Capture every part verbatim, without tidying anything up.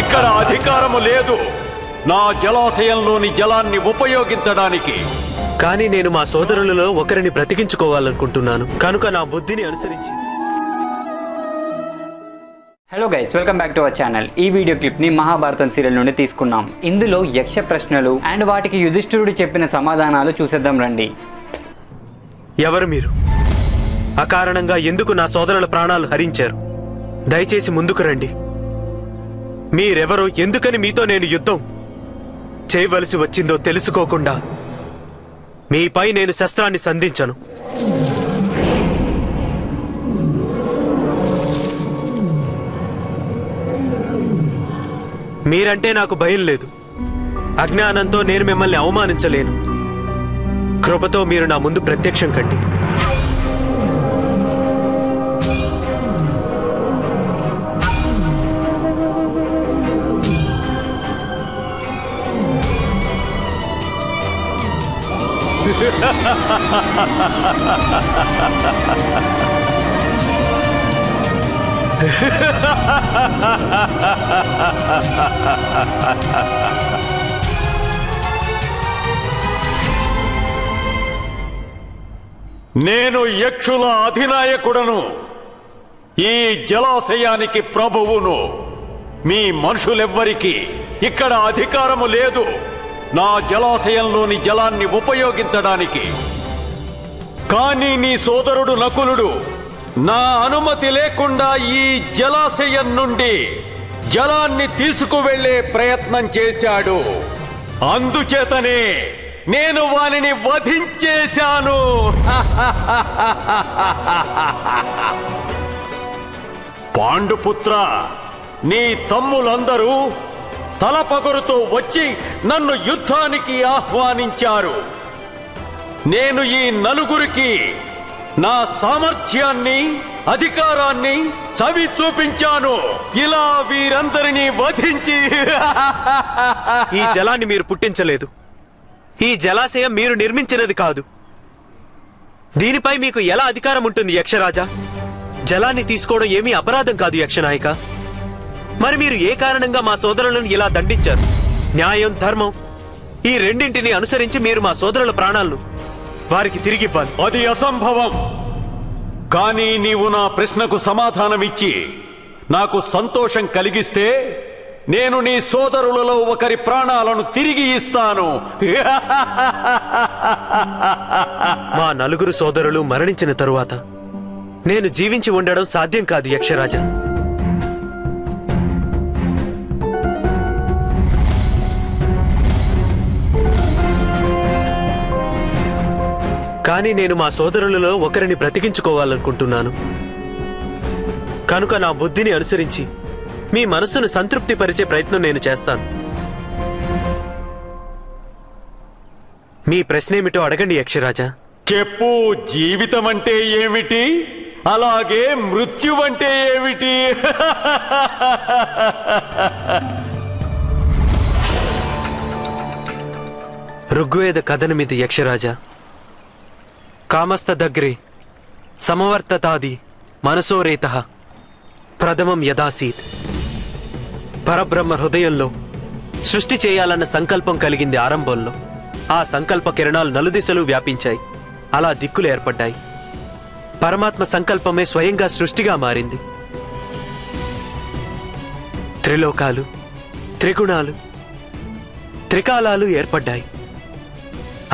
ఇక్కడ అధికారము లేదు నా జలాశయంలోని జలాన్ని ఉపయోగించడానికి కానీ నేను మా సోదరులలో ఒకరిని ప్రతికించుకోవాలనుకుంటున్నాను కనుక నా బుద్ధిని అనుసరించి hello guys welcome back to our channel ई वीडियो क्लिप नी महाभारत सीरियल నుండి తీసుకున్నాం ఇందులో యక్ష ప్రశ్నలు అండ్ వాటికి యుధిష్ఠిరుడు చెప్పిన సమాధానాలు చూసేద్దాం రండి ఎవరు మీరు అకారణంగా ఎందుకు నా సోదరుల ప్రాణాలు హరించారు దయచేసి ముందుకు రండి మీరెవరో ఎందుకని మీతో నేను యుద్ధం చేయవలసి వచ్చిందో తెలుసుకోకుండా మీపై నేను శస్త్రాన్ని సంధించను మీరంటే నాకు భయం లేదు అజ్ఞానంతో నేను మిమ్మల్ని అవమానించలేను కృపతో మీరు నా ముందు ప్రత్యక్షం కండి నేను యక్షుల అధినాయకుడను ఈ జలాశయానికి ప్రభువును మీ మనుషులెవ్వరికీ ఇక్కడ అధికారము లేదు నా జలాశయంలోని జలాన్ని ఉపయోగించడానికి కానీ నీ సోదరుడు నకులుడు నా అనుమతి లేకుండా ఈ జలాశయం నుండి జలాన్ని తీసుకువెళ్ళే ప్రయత్నం చేశాడు అందుచేతనే నేను వానిని వధించేశాను పాండుపుత్ర నీ తమ్ములందరూ తలపగరుతో వచ్చి నన్ను యుద్ధానికి ఆహ్వానించారు నేను ఈ నలుగురికి నా సామర్థ్యాన్ని అధికారాన్ని చవి చూపించాను ఇలా వీరందరిని వధించి ఈ జలాన్ని మీరు పుట్టించలేదు ఈ జలాశయం మీరు నిర్మించినది కాదు దీనిపై మీకు ఎలా అధికారం ఉంటుంది యక్షరాజా జలాన్ని తీసుకోవడం ఏమీ అపరాధం కాదు యక్షనాయక మరి మీరు ఏ కారణంగా మా సోదరులను ఇలా దండించారు న్యాయం ధర్మం ఈ రెండింటిని అనుసరించి మీరు మా సోదరుల ప్రాణాలను వారికి తిరిగి ఇవ్వాలి అది అసంభవం కానీ నీవు నా ప్రశ్నకు సమాధానం ఇచ్చి నాకు సంతోషం కలిగిస్తే నేను నీ సోదరులలో ఒకరి ప్రాణాలను తిరిగి ఇస్తాను మా నలుగురు సోదరులు మరణించిన తరువాత నేను జీవించి ఉండడం సాధ్యం కాదు యక్షరాజా కానీ నేను మా సోదరులలో ఒకరిని ప్రతికించుకోవాలనుకుంటున్నాను కనుక నా బుద్ధిని అనుసరించి మీ మనసును సంతృప్తి పరిచే ప్రయత్నం నేను చేస్తాను మీ ప్రశ్నేమిటో అడగండి యక్షరాజా చెప్పు జీవితం అంటే ఏమిటి అలాగే మృత్యు అంటే ఏమిటి ఋగ్వేద కథనమిది యక్షరాజా కామస్థ దగ్రే సమవర్తతాది మనసోరేతః ప్రథమం యదాసీత్ పరబ్రహ్మ హృదయంలో సృష్టి చేయాలన్న సంకల్పం కలిగింది ఆరంభంలో ఆ సంకల్ప కిరణాలు నలుదిశలు వ్యాపించాయి అలా దిక్కులు ఏర్పడ్డాయి పరమాత్మ సంకల్పమే స్వయంగా సృష్టిగా మారింది త్రిలోకాలు త్రిగుణాలు త్రికాలాలు ఏర్పడ్డాయి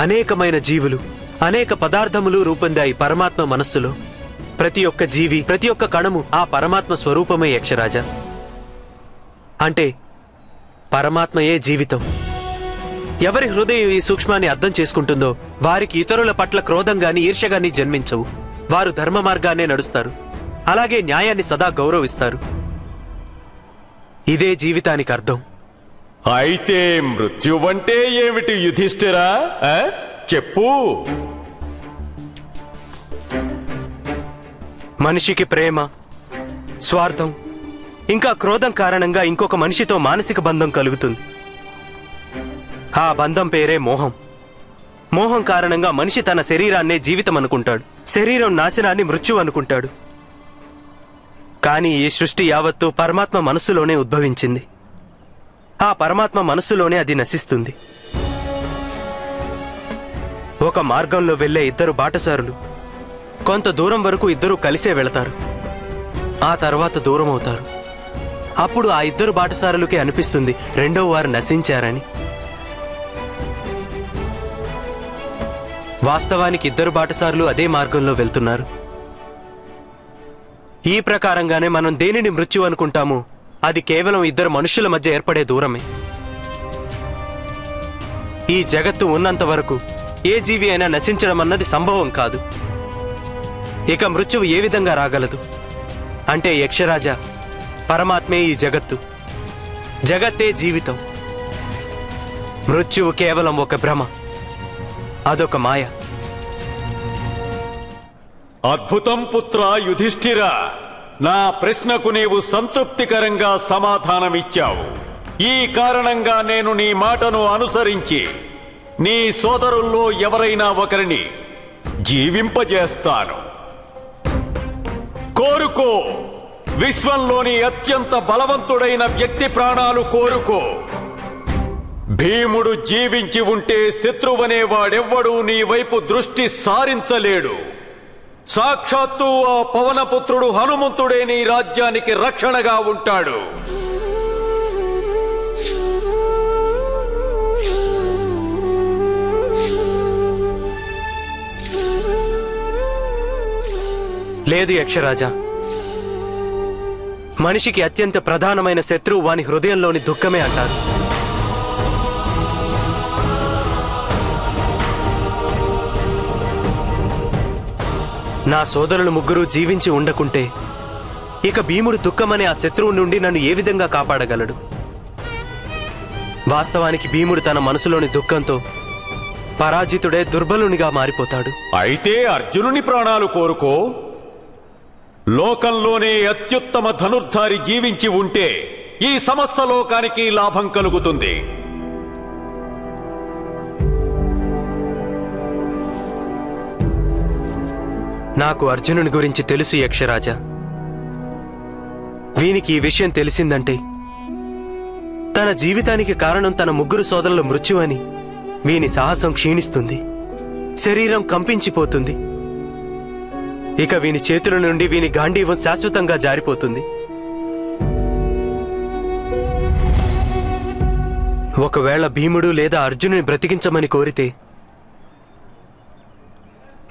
అనేకమైన జీవులు అనేక పదార్థములు రూపొందాయి పరమాత్మ మనస్సులో ప్రతి ఒక్క జీవి ప్రతి ఒక్క కణము ఆ పరమాత్మ స్వరూపమే యక్షరాజా అంటే పరమాత్మయే జీవితం ఎవరి హృదయం ఈ సూక్ష్మాన్ని అర్థం చేసుకుంటుందో వారికి ఇతరుల పట్ల క్రోధం గాని ఈర్ష్య గాని జన్మించవు వారు ధర్మ మార్గానే నడుస్తారు అలాగే న్యాయాన్ని సదా గౌరవిస్తారు ఇదే జీవితానికి అర్థం అయితే మృత్యువంటే ఏమిటి యుధిష్ఠిరా చెప్పు మనిషికి ప్రేమ స్వార్థం ఇంకా క్రోధం కారణంగా ఇంకొక మనిషితో మానసిక బంధం కలుగుతుంది ఆ బంధం పేరే మోహం మోహం కారణంగా మనిషి తన శరీరాన్నే జీవితం అనుకుంటాడు శరీరం నాశనాన్ని మృత్యువు అనుకుంటాడు. కానీ ఈ సృష్టి యావత్తు పరమాత్మ మనసులోనే ఉద్భవించింది. ఆ పరమాత్మ మనసులోనే అది నశిస్తుంది. ఒక మార్గంలో వెళ్ళే ఇద్దరు బాటసారులు కొంత దూరం వరకు ఇద్దరు కలిసే వెళతారు. ఆ తర్వాత దూరం అవుతారు. అప్పుడు ఆ ఇద్దరు బాటసారులకి అనిపిస్తుంది రెండో వారు నశించారని. వాస్తవానికి ఇద్దరు బాటసారులు అదే మార్గంలో వెళ్తున్నారు. ఈ ప్రకారంగానే మనం దేనిని మృత్యు అనుకుంటామో అది కేవలం ఇద్దరు మనుషుల మధ్య ఏర్పడే దూరమే. ఈ జగత్తు ఉన్నంత వరకు ఏ జీవి అయినా నశించడం అన్నది సంభవం కాదు. ఇక మృత్యువు ఏ విధంగా రాగలదు అంటే యక్షరాజా పరమాత్మే ఈ జగత్తు, జగత్తే జీవితం. మృత్యువు కేవలం ఒక భ్రమ, అదొక మాయ. అద్భుతం పుత్ర యుధిష్ఠిర, నా ప్రశ్నకు నీవు సంతృప్తికరంగా సమాధానమిచ్చావు. ఈ కారణంగా నేను నీ మాటను అనుసరించి నీ సోదరుల్లో ఎవరైనా ఒకరిని జీవింపజేస్తాను. కోరుకో, విశ్వంలోని అత్యంత బలవంతుడైన వ్యక్తి ప్రాణాలు కోరుకో. భీముడు జీవించి ఉంటే శత్రువనేవాడెవ్వడూ నీ వైపు దృష్టి సారించలేడు. సాక్షాత్తు ఆ పవనపుత్రుడు హనుమంతుడే నీ రాజ్యానికి రక్షణగా ఉంటాడు. లేదు యక్షరాజా, మనిషికి అత్యంత ప్రధానమైన శత్రువు వాని హృదయంలోని దుఃఖమే అంటారు. నా సోదరులు ముగ్గురు జీవించి ఉండకుంటే ఇక భీముడు దుఃఖమనే ఆ శత్రువు నుండి నన్ను ఏ విధంగా కాపాడగలడు? వాస్తవానికి భీముడు తన మనసులోని దుఃఖంతో పరాజితుడే దుర్బలునిగా మారిపోతాడు. అయితే అర్జునుని ప్రాణాలు కోరుకో. లోకంలోనే అత్యుత్తమ ధనుర్ధారి జీవించి ఉంటే ఈ సమస్త లోకానికి లాభం కలుగుతుంది. నాకు అర్జునుని గురించి తెలుసు యక్షరాజా. వీనికి ఈ విషయం తెలిసిందంటే తన జీవితానికి కారణం తన ముగ్గురు సోదరుల మృత్యు అని వీని సాహసం క్షీణిస్తుంది, శరీరం కంపించిపోతుంది. ఇక వీని చేతుల నుండి వీని గాంధీవం శాశ్వతంగా జారిపోతుంది. ఒకవేళ భీముడు లేదా అర్జునుని బ్రతికించమని కోరితే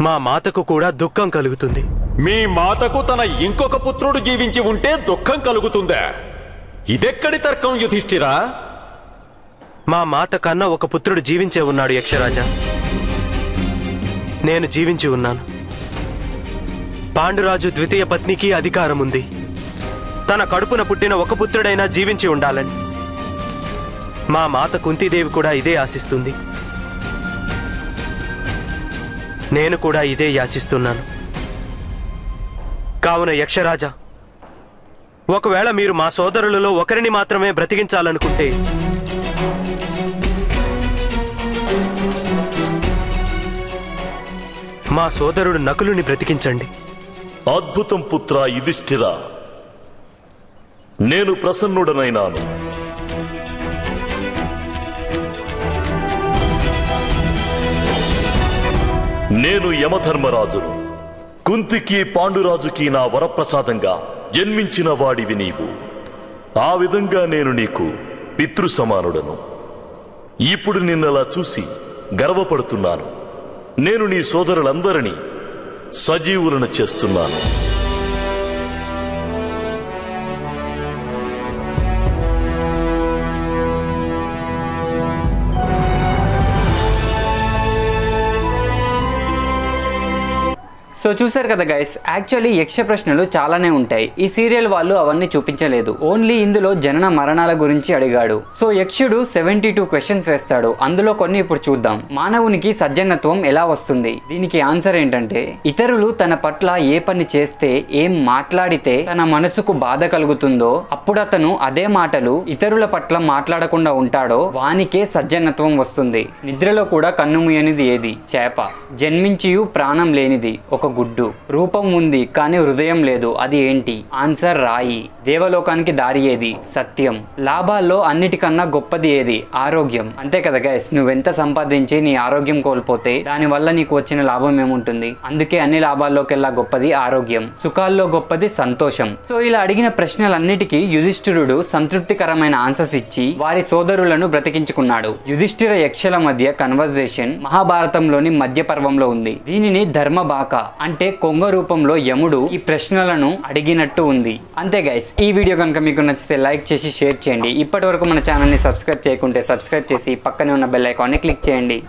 మా మాతకు కూడా దుఃఖం కలుగుతుంది. మీ మాతకు తన ఇంకొక పుత్రుడు జీవించి ఉంటే దుఃఖం కలుగుతుందా? ఇదెక్కడి తర్కం యుధిష్ఠిరా? మా మాత కన్నా ఒక పుత్రుడు జీవించే ఉన్నాడు యక్షరాజా. నేను జీవించి ఉన్నాను. పాండురాజు ద్వితీయ పత్నికి అధికారం ఉంది. తన కడుపున పుట్టిన ఒక పుత్రుడైనా జీవించి ఉండాలని మా మాత కుంతీదేవి కూడా ఇదే ఆశిస్తుంది. నేను కూడా ఇదే యాచిస్తున్నాను. కావున యక్షరాజా, ఒకవేళ మీరు మా సోదరులలో ఒకరిని మాత్రమే బ్రతికించాలనుకుంటే మా సోదరుడు నకులుని బ్రతికించండి. అద్భుతం పుత్ర యుధిష్ఠిర, నేను ప్రసన్నుడనైనాను. నేను యమధర్మరాజును. కుంతికి పాండురాజుకి నా వరప్రసాదంగా జన్మించిన వాడివి నీవు. ఆ విధంగా నేను నీకు పితృ సమానుడను. ఇప్పుడు నిన్నలా చూసి గర్వపడుతున్నాను. నేను నీ సోదరులందరినీ సజీవులను చేస్తున్నాను. సో చూసారు కదా గైస్, యాక్చువల్లీ యక్ష ప్రశ్నలు చాలానే ఉంటాయి. ఈ సీరియల్ వాళ్ళు అవన్నీ చూపించలేదు. ఓన్లీ ఇందులో జనన మరణాల గురించి అడిగాడు. సో యక్షుడు సెవెంటీ టూ క్వశ్చన్స్ వేస్తాడు. అందులో కొన్ని ఇప్పుడు చూద్దాం. మానవునికి సజ్జనత్వం ఎలా వస్తుంది? దీనికి ఆన్సర్ ఏంటంటే ఇతరులు తన పట్ల ఏ పని చేస్తే, ఏం మాట్లాడితే తన మనసుకు బాధ కలుగుతుందో అప్పుడు అతను అదే మాటలు ఇతరుల పట్ల మాట్లాడకుండా ఉంటాడో వానికే సజ్జనత్వం వస్తుంది. నిద్రలో కూడా కన్నుమూయనిది ఏది? చేప. జన్మించియు ప్రాణం లేనిది ఒక గుడ్డు, రూపం ఉంది కానీ హృదయం లేదు, అది ఏంటి? ఆన్సర్ రాయి. దేవలోకానికి దారి ఏది? సత్యం. లాభాల్లో అన్నిటికన్నా గొప్పది ఏది? ఆరోగ్యం. అంతే కదా గైస్, నువ్వెంత సంపాదించి నీ ఆరోగ్యం కోల్పోతే దాని వల్ల నీకు వచ్చిన లాభం ఏముంటుంది? అందుకే అన్ని లాభాల్లోకెల్లా గొప్పది ఆరోగ్యం, సుఖాల్లో గొప్పది సంతోషం. సో ఇలా అడిగిన ప్రశ్నలన్నిటికీ యుధిష్ఠిరుడు సంతృప్తికరమైన ఆన్సర్స్ ఇచ్చి వారి సోదరులను బ్రతికించుకున్నాడు. యుధిష్ఠిర యక్షల మధ్య కన్వర్జేషన్ మహాభారతంలోని మధ్య పర్వంలో ఉంది. దీనిని ధర్మబాక అంటే కొంగ రూపంలో యముడు ఈ ప్రశ్నలను అడిగినట్టు ఉంది. అంతే గైస్, ఈ వీడియో కనుక మీకు నచ్చితే లైక్ చేసి షేర్ చేయండి. ఇప్పటి వరకు మన ఛానల్ ని సబ్స్క్రైబ్ చేయకుంటే సబ్స్క్రైబ్ చేసి పక్కనే ఉన్న బెల్ ఐకాన్ ని క్లిక్ చేయండి.